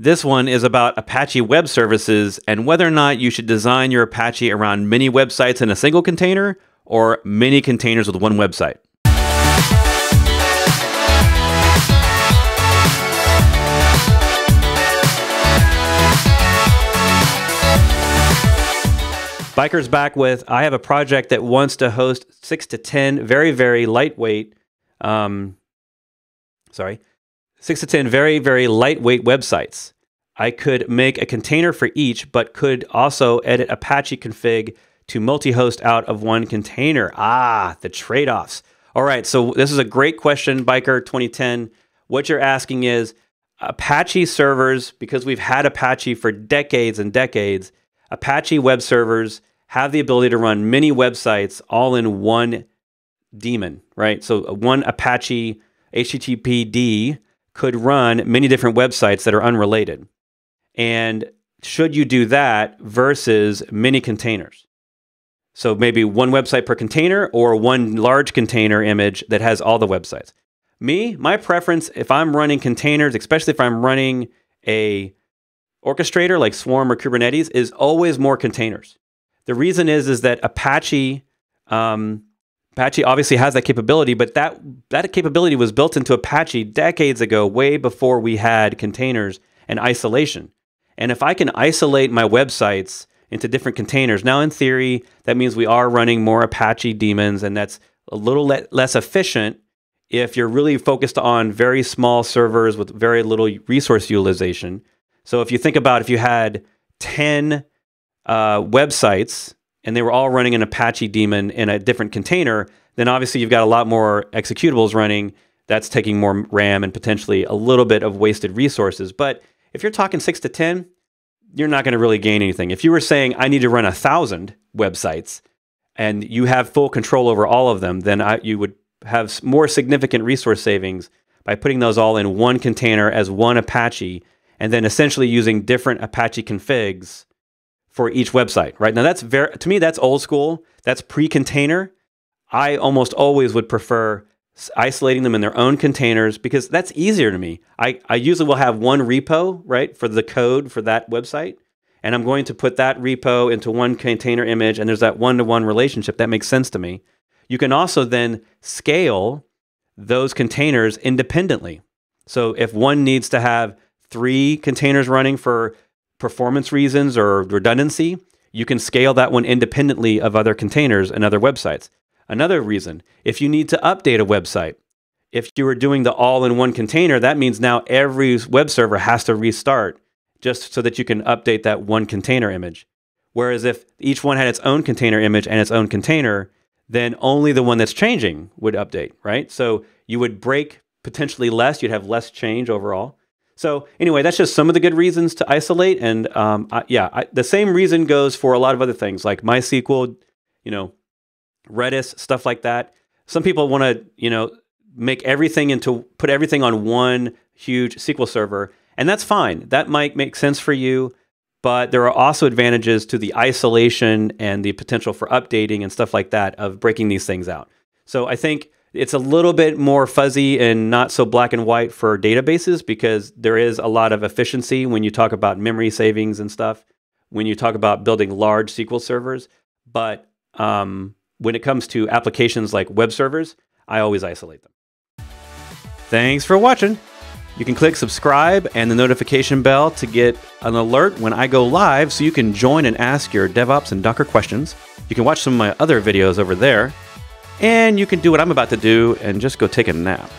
This one is about Apache web services and whether or not you should design your Apache around many websites in a single container or many containers with one website. Biker's back with, I have a project that wants to host 6 to 10 very, very lightweight, 6 to 10 very, very lightweight websites. I could make a container for each, but could also edit Apache config to multi-host out of one container. Ah, the trade-offs. All right, so this is a great question, Biker2010. What you're asking is, Apache servers, because we've had Apache for decades and decades, Apache web servers have the ability to run many websites all in one daemon, right? So one Apache HTTPD could run many different websites that are unrelated. And should you do that versus many containers? So maybe one website per container or one large container image that has all the websites. My preference, if I'm running containers, especially if I'm running a orchestrator like Swarm or Kubernetes, is always more containers. The reason is that Apache obviously has that capability, but that capability was built into Apache decades ago, way before we had containers and isolation. And if I can isolate my websites into different containers, now in theory, that means we are running more Apache daemons, and that's a little less efficient if you're really focused on very small servers with very little resource utilization. So if you think about if you had 10 websites and they were all running an Apache daemon in a different container, then obviously you've got a lot more executables running. That's taking more RAM and potentially a little bit of wasted resources. But if you're talking 6 to 10, you're not going to really gain anything. If you were saying, I need to run 1,000 websites and you have full control over all of them, then you would have more significant resource savings by putting those all in one container as one Apache, and then essentially using different Apache configs for each website, right? Now that's to me, that's old school, that's pre-container. I almost always would prefer isolating them in their own containers because that's easier to me. I usually will have one repo, right, for the code for that website, and I'm going to put that repo into one container image, and there's that one-to-one relationship. That makes sense to me. You can also then scale those containers independently. So if one needs to have 3 containers running for performance reasons or redundancy, you can scale that one independently of other containers and other websites. Another reason, if you need to update a website, if you were doing the all-in-one container, that means now every web server has to restart just so that you can update that one container image. Whereas if each one had its own container image and its own container, then only the one that's changing would update, right? So you would break potentially less, you'd have less change overall. So anyway, that's just some of the good reasons to isolate. And the same reason goes for a lot of other things like MySQL, Redis, stuff like that. Some people want to, put everything on one huge SQL server, and that's fine. That might make sense for you, but there are also advantages to the isolation and the potential for updating and stuff like that of breaking these things out. So I think it's a little bit more fuzzy and not so black and white for databases because there is a lot of efficiency when you talk about memory savings and stuff, when you talk about building large SQL servers. But when it comes to applications like web servers, I always isolate them. Thanks for watching. You can click subscribe and the notification bell to get an alert when I go live so you can join and ask your DevOps and Docker questions. You can watch some of my other videos over there. And you can do what I'm about to do and just go take a nap.